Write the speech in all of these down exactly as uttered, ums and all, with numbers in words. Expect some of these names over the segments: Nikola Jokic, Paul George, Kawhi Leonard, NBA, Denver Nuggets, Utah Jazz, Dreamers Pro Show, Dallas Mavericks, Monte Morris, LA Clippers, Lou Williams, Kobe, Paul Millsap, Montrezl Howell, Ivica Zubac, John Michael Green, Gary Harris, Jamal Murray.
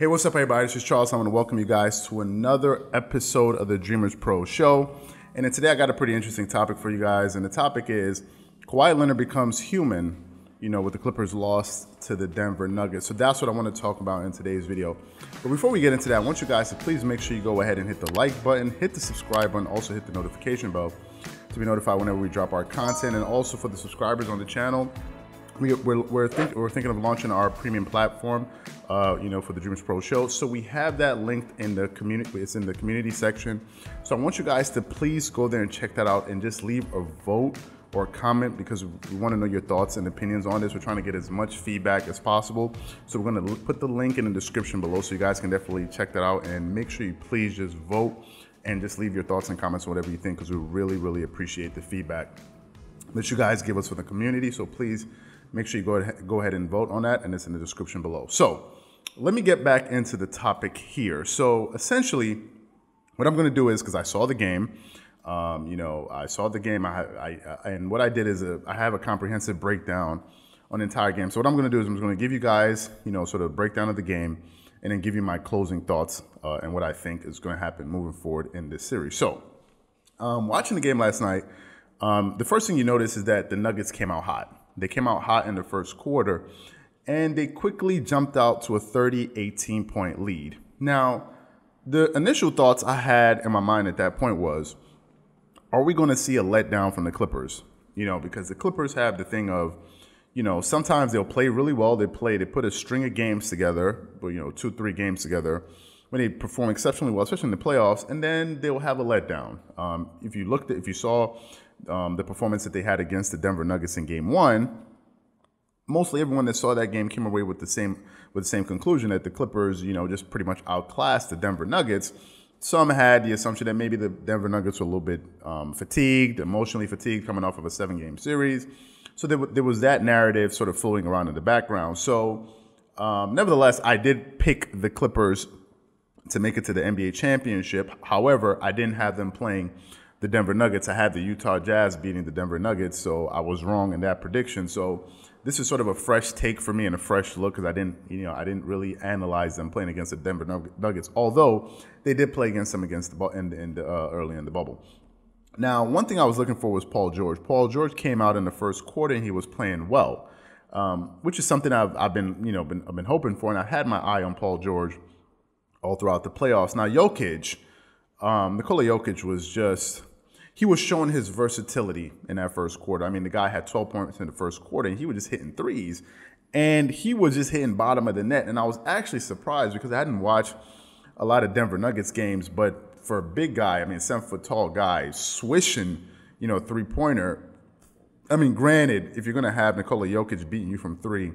Hey, what's up, everybody? This is Charles. I want to welcome you guys to another episode of the Dreamers Pro Show. And then today I got a pretty interesting topic for you guys. And the topic is Kawhi Leonard becomes human, you know, with the Clippers lost to the Denver Nuggets. So that's what I want to talk about in today's video. But before we get into that, I want you guys to please make sure you go ahead and hit the like button, hit the subscribe button, also hit the notification bell to be notified whenever we drop our content. And also for the subscribers on the channel, We, we're, we're, think, we're thinking of launching our premium platform, uh, you know, for the Dreamers Pro Show. So we have that linked in the community. It's in the community section. So I want you guys to please go there and check that out and just leave a vote or a comment, because we want to know your thoughts and opinions on this. We're trying to get as much feedback as possible. So we're going to put the link in the description below so you guys can definitely check that out, and make sure you please just vote and just leave your thoughts and comments on whatever you think, because we really, really appreciate the feedback that you guys give us for the community. So please make sure you go ahead, go ahead and vote on that, and it's in the description below. So let me get back into the topic here. So essentially what I'm going to do is, because I saw the game, um, you know, I saw the game, I, I, I, and what I did is a, I have a comprehensive breakdown on the entire game. So what I'm going to do is I'm just going to give you guys, you know, sort of a breakdown of the game, and then give you my closing thoughts uh, and what I think is going to happen moving forward in this series. So um, watching the game last night, um, the first thing you notice is that the Nuggets came out hot. They came out hot in the first quarter, and they quickly jumped out to a thirty eighteen point lead. Now, the initial thoughts I had in my mind at that point was, are we going to see a letdown from the Clippers? You know, because the Clippers have the thing of, you know, sometimes they'll play really well. They play, they put a string of games together, you know, two, three games together, when they perform exceptionally well, especially in the playoffs, and then they will have a letdown. Um, if you looked at, if you saw Um, the performance that they had against the Denver Nuggets in game one, mostly everyone that saw that game came away with the same with the same conclusion that the Clippers, you know, just pretty much outclassed the Denver Nuggets. Some had the assumption that maybe the Denver Nuggets were a little bit um, fatigued, emotionally fatigued, coming off of a seven-game series. So there, there was that narrative sort of floating around in the background. So um, nevertheless, I did pick the Clippers to make it to the N B A championship. However, I didn't have them playing the Denver Nuggets. I had the Utah Jazz beating the Denver Nuggets, so I was wrong in that prediction. So this is sort of a fresh take for me and a fresh look, because I didn't, you know, I didn't really analyze them playing against the Denver Nuggets, although they did play against them against the in, in the uh, early in the bubble. Now, one thing I was looking for was Paul George. Paul George came out in the first quarter and he was playing well, um, which is something I've, I've been, you know, been I've been hoping for, and I had my eye on Paul George all throughout the playoffs. Now, Jokic, um, Nikola Jokic was just. He was showing his versatility in that first quarter. I mean, the guy had twelve points in the first quarter, and he was just hitting threes. And he was just hitting bottom of the net. And I was actually surprised, because I hadn't watched a lot of Denver Nuggets games. But for a big guy, I mean, seven-foot-tall guy, swishing, you know, three-pointer. I mean, granted, if you're going to have Nikola Jokic beating you from three,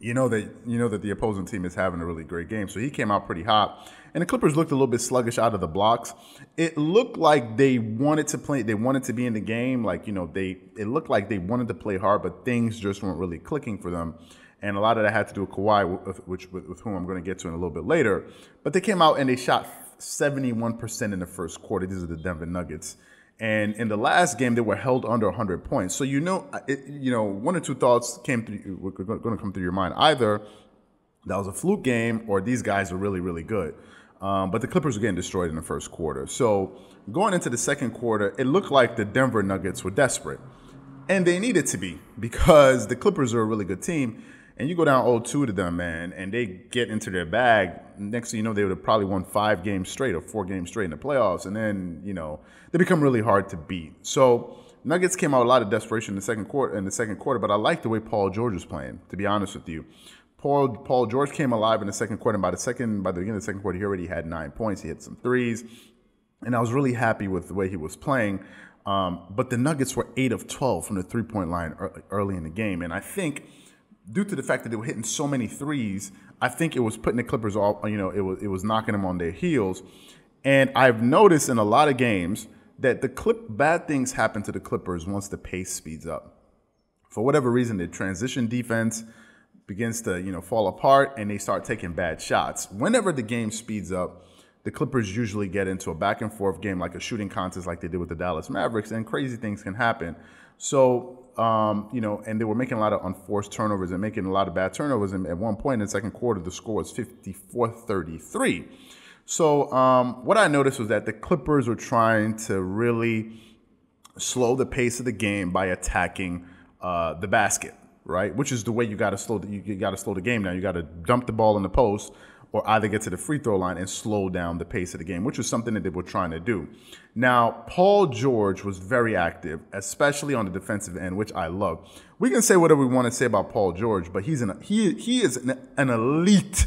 you know that you know that the opposing team is having a really great game. So he came out pretty hot, and the Clippers looked a little bit sluggish out of the blocks. It looked like they wanted to play, they wanted to be in the game, like, you know, they it looked like they wanted to play hard, but things just weren't really clicking for them. And a lot of that had to do with Kawhi, which with, with whom I'm going to get to in a little bit later. But they came out and they shot seventy-one percent in the first quarter. These are the Denver Nuggets. And in the last game, they were held under one hundred points. So, you know, it, you know, one or two thoughts came through, were going to come through your mind. Either that was a fluke game, or these guys were really, really good. Um, but the Clippers were getting destroyed in the first quarter. So going into the second quarter, it looked like the Denver Nuggets were desperate. And they needed to be, because the Clippers are a really good team. And you go down oh two to them, man, and they get into their bag. Next thing you know, they would have probably won five games straight or four games straight in the playoffs. And then, you know, they become really hard to beat. So Nuggets came out with a lot of desperation in the second quarter, in the second quarter, but I like the way Paul George was playing, to be honest with you. Paul, Paul George came alive in the second quarter, and by the second, by the beginning of the second quarter, he already had nine points. He hit some threes, and I was really happy with the way he was playing. Um, but the Nuggets were eight of twelve from the three-point line early in the game, and I think due to the fact that they were hitting so many threes, I think it was putting the Clippers off, you know, it was, it was knocking them on their heels. And I've noticed in a lot of games that the clip bad things happen to the Clippers once the pace speeds up. For whatever reason, the transition defense begins to, you know, fall apart, and they start taking bad shots. Whenever the game speeds up, the Clippers usually get into a back and forth game, like a shooting contest like they did with the Dallas Mavericks, and crazy things can happen. So, um, you know, and they were making a lot of unforced turnovers and making a lot of bad turnovers. And at one point in the second quarter, the score was fifty-four thirty-three. So um, what I noticed was that the Clippers were trying to really slow the pace of the game by attacking uh, the basket, right? Which is the way you got to slow the, you, you got to slow the game now. You got to dump the ball in the post or either get to the free throw line and slow down the pace of the game, which was something that they were trying to do. Now, Paul George was very active, especially on the defensive end, which I love. We can say whatever we want to say about Paul George, but he's an, he, he is an, an elite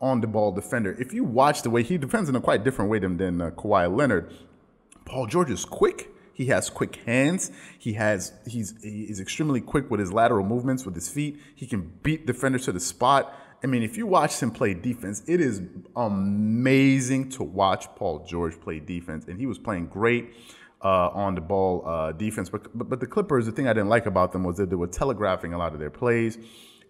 on-the-ball defender. If you watch the way he defends in a quite different way than, than uh, Kawhi Leonard, Paul George is quick. He has quick hands. He has he's, he's extremely quick with his lateral movements, with his feet. He can beat defenders to the spot. I mean, if you watch him play defense, it is amazing to watch Paul George play defense. And he was playing great uh, on the ball uh, defense. But, but but the Clippers, the thing I didn't like about them was that they were telegraphing a lot of their plays.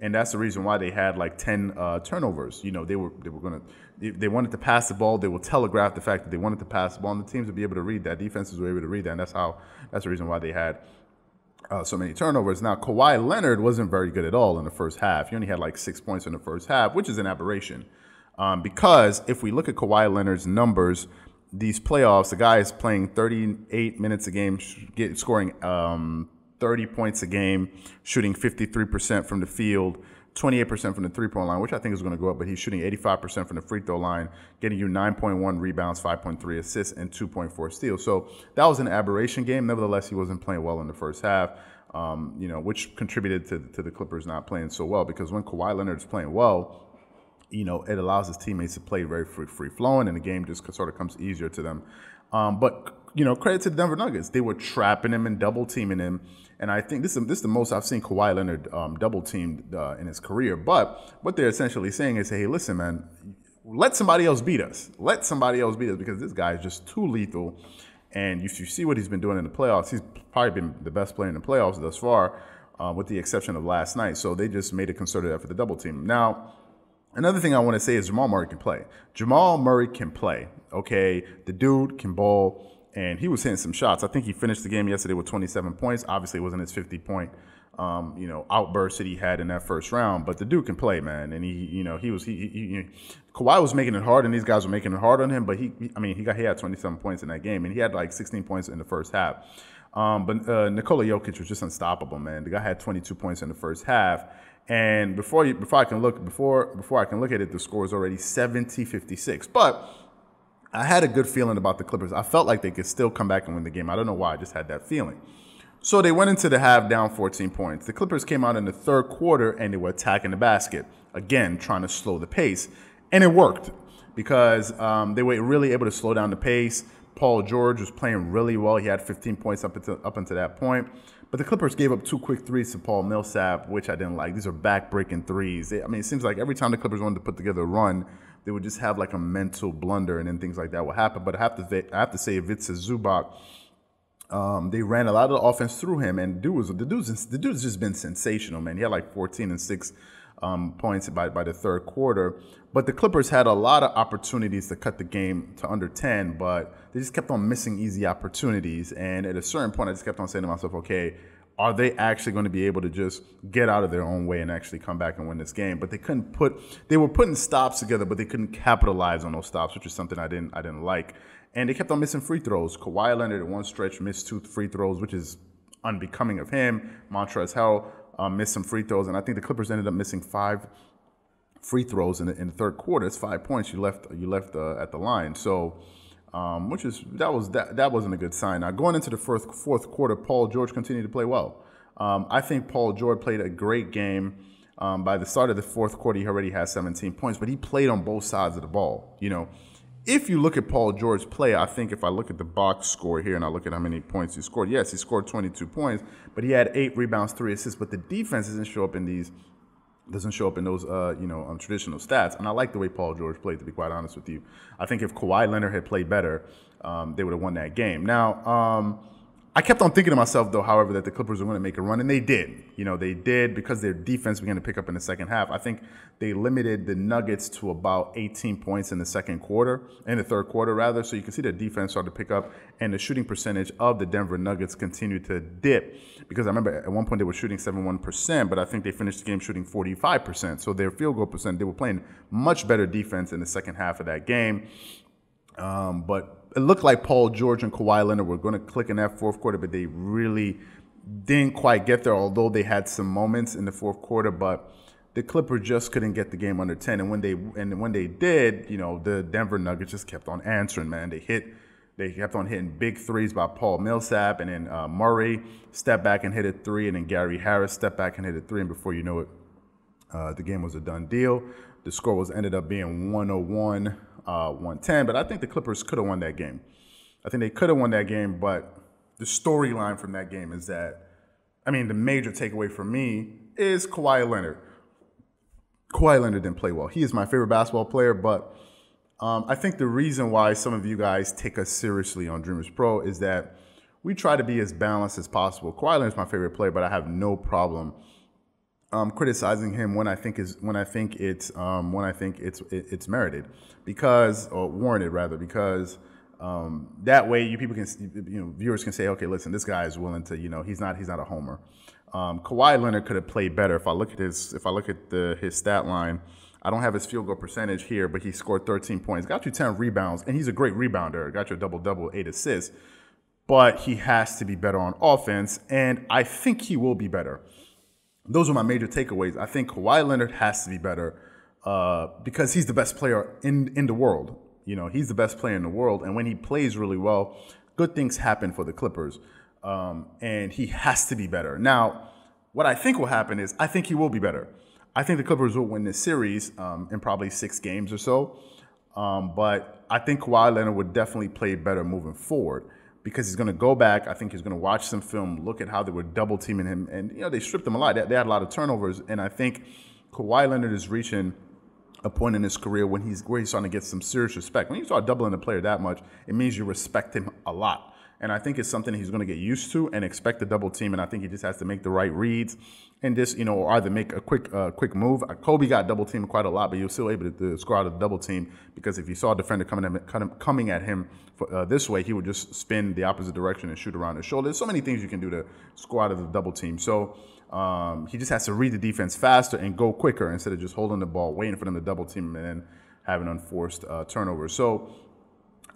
And that's the reason why they had like ten uh, turnovers. You know, they were they were going to they, they wanted to pass the ball. They will telegraph the fact that they wanted to pass the ball. And the teams would be able to read that. Defenses were able to read that. And that's how that's the reason why they had Uh, so many turnovers. Now, Kawhi Leonard wasn't very good at all in the first half. He only had like six points in the first half, which is an aberration. Um, because if we look at Kawhi Leonard's numbers, these playoffs, the guy is playing thirty-eight minutes a game, get, scoring um, thirty points a game, shooting fifty-three percent from the field, twenty-eight percent from the three-point line, which I think is going to go up, but he's shooting eighty-five percent from the free throw line, getting you nine point one rebounds, five point three assists, and two point four steals. So that was an aberration game. Nevertheless, he wasn't playing well in the first half, um, you know, which contributed to, to the Clippers not playing so well, because when Kawhi Leonard is playing well, you know, it allows his teammates to play very free-flowing, and the game just sort of comes easier to them. Um, but, you know, credit to the Denver Nuggets. They were trapping him and double-teaming him. And I think this is, this is the most I've seen Kawhi Leonard um, double-teamed uh, in his career. But what they're essentially saying is, hey, listen, man, let somebody else beat us. Let somebody else beat us, because this guy is just too lethal. And if you see what he's been doing in the playoffs, he's probably been the best player in the playoffs thus far, uh, with the exception of last night. So they just made a concerted effort to double-team. Now, another thing I want to say is Jamal Murray can play. Jamal Murray can play, okay? The dude can ball. And he was hitting some shots. I think he finished the game yesterday with twenty-seven points. Obviously, it wasn't his fifty-point, um, you know, outburst that he had in that first round. But the dude can play, man. And he, you know, he was he, he, he Kawhi was making it hard, and these guys were making it hard on him. But he, I mean, he got he had twenty-seven points in that game, and he had like sixteen points in the first half. Um, but uh, Nikola Jokic was just unstoppable, man. The guy had twenty-two points in the first half. And before you, before I can look before before I can look at it, the score is already seventy fifty-six. But I had a good feeling about the Clippers. I felt like they could still come back and win the game. I don't know why. I just had that feeling. So they went into the half down fourteen points. The Clippers came out in the third quarter, and they were attacking the basket, again, trying to slow the pace. And it worked, because um, they were really able to slow down the pace. Paul George was playing really well. He had fifteen points up until, up until that point. But the Clippers gave up two quick threes to Paul Millsap, which I didn't like. These are back-breaking threes. They, I mean, it seems like every time the Clippers wanted to put together a run, they would just have like a mental blunder, and then things like that would happen. But I have to, I have to say, Ivica Zubac, um, they ran a lot of the offense through him, and dude was, the dude's, the dude's just been sensational, man. He had like fourteen and six um, points by by the third quarter. But the Clippers had a lot of opportunities to cut the game to under ten, but they just kept on missing easy opportunities. And at a certain point, I just kept on saying to myself, okay, are they actually going to be able to just get out of their own way and actually come back and win this game? But they couldn't put – they were putting stops together, but they couldn't capitalize on those stops, which is something I didn't I didn't like. And they kept on missing free throws. Kawhi Leonard at one stretch missed two free throws, which is unbecoming of him. Montrezl Howell um, missed some free throws, and I think the Clippers ended up missing five free throws in the, in the third quarter. It's five points you left you left uh, at the line. So – Um, which is that was that that wasn't a good sign. Now, going into the fourth fourth quarter, Paul George continued to play well. Um, I think Paul George played a great game. Um, by the start of the fourth quarter, he already had seventeen points, but he played on both sides of the ball. You know, if you look at Paul George's play, I think if I look at the box score here and I look at how many points he scored, yes, he scored twenty-two points, but he had eight rebounds, three assists. But the defense doesn't show up in these doesn't show up in those, uh, you know, um, traditional stats. And I like the way Paul George played, to be quite honest with you. I think if Kawhi Leonard had played better, um, they would have won that game. Now, um, I kept on thinking to myself, though, however, that the Clippers were going to make a run, and they did. You know, they did, because their defense began to pick up in the second half. I think they limited the Nuggets to about eighteen points in the second quarter, in the third quarter, rather. So you can see the defense started to pick up, and the shooting percentage of the Denver Nuggets continued to dip. because I remember at one point they were shooting seventy-one percent, but I think they finished the game shooting forty-five percent. So their field goal percent, they were playing much better defense in the second half of that game. Um, but it looked like Paul George and Kawhi Leonard were going to click in that fourth quarter, but they really didn't quite get there, although they had some moments in the fourth quarter. But the Clippers just couldn't get the game under ten. And when they and when they did, you know, the Denver Nuggets just kept on answering, man. They hit, they kept on hitting big threes by Paul Millsap, and then uh, Murray stepped back and hit a three, and then Gary Harris stepped back and hit a three, and before you know it, uh, the game was a done deal. The score was ended up being one oh one, uh, one ten, but I think the Clippers could have won that game. I think they could have won that game, but the storyline from that game is that, I mean, the major takeaway for me is Kawhi Leonard. Kawhi Leonard didn't play well. He is my favorite basketball player, but um, I think the reason why some of you guys take us seriously on Dreamers Pro is that we try to be as balanced as possible. Kawhi Leonard is my favorite player, but I have no problem um, criticizing him when I think is when I think it's um, when I think it's it, it's merited, because or warranted rather, because um, that way you people can you know viewers can say, okay, listen, this guy is willing to you know he's not he's not a homer. Um, Kawhi Leonard could have played better. If I look at his, if I look at the, his stat line, I don't have his field goal percentage here, but he scored thirteen points, got you ten rebounds, and he's a great rebounder. Got you a double double, eight assists. But he has to be better on offense, and I think he will be better. Those are my major takeaways. I think Kawhi Leonard has to be better uh, because he's the best player in in the world. You know, he's the best player in the world, and when he plays really well, good things happen for the Clippers. Um, and he has to be better. Now, what I think will happen is I think he will be better. I think the Clippers will win this series um, in probably six games or so. Um, but I think Kawhi Leonard would definitely play better moving forward because he's going to go back. I think he's going to watch some film, look at how they were double teaming him. And, you know, they stripped him a lot. They, they had a lot of turnovers. And I think Kawhi Leonard is reaching a point in his career when he's where he's starting to get some serious respect. When you start doubling a player that much, it means you respect him a lot. And I think it's something he's going to get used to and expect the double team. And I think he just has to make the right reads and just, you know, or either make a quick uh, quick move. Kobe got double teamed quite a lot, but he was still able to score out of the double team because if you saw a defender coming at him, coming at him for, uh, this way, he would just spin the opposite direction and shoot around his shoulder. There's so many things you can do to score out of the double team. So um, he just has to read the defense faster and go quicker instead of just holding the ball, waiting for them to double team and then having unforced uh, turnovers. So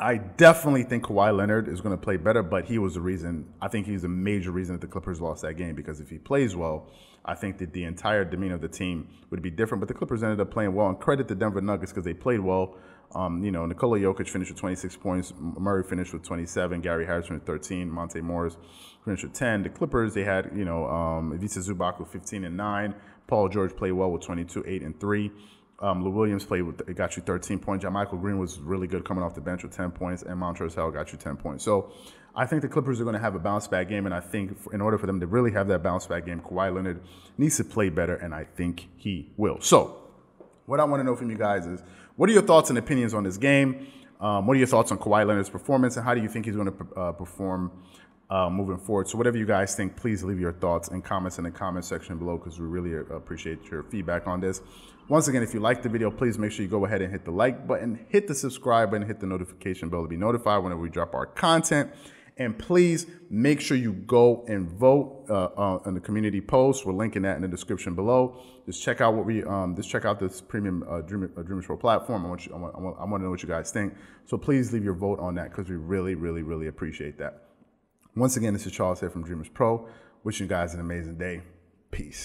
I definitely think Kawhi Leonard is going to play better, but he was the reason. I think he's a major reason that the Clippers lost that game because if he plays well, I think that the entire demeanor of the team would be different. But the Clippers ended up playing well, and credit the Denver Nuggets because they played well. Um, you know, Nikola Jokic finished with twenty-six points, Murray finished with twenty-seven, Gary Harris finished with thirteen, Monte Morris finished with ten. The Clippers, they had, you know, um, Ivica Zubac with fifteen and nine, Paul George played well with twenty-two, eight, and three. Um, Lou Williams played with, got you thirteen points. John Michael Green was really good coming off the bench with ten points, and Montrezl Howell got you ten points. So I think the Clippers are going to have a bounce back game, and I think in order for them to really have that bounce back game, Kawhi Leonard needs to play better, and I think he will. So what I want to know from you guys is, what are your thoughts and opinions on this game? Um, what are your thoughts on Kawhi Leonard's performance, and how do you think he's going to uh, perform uh, moving forward? So whatever you guys think, please leave your thoughts and comments in the comment section below because we really appreciate your feedback on this. Once again, if you like the video, please make sure you go ahead and hit the like button, hit the subscribe button, hit the notification bell to be notified whenever we drop our content. And please make sure you go and vote uh, uh, on the community post. We're linking that in the description below. Just check out what we, um, just check out this premium uh, Dream, uh, Dreamers Pro platform. I want, you, I, want, I, want, I want to know what you guys think. So please leave your vote on that because we really, really, really appreciate that. Once again, this is Charles here from Dreamers Pro. Wishing you guys an amazing day. Peace.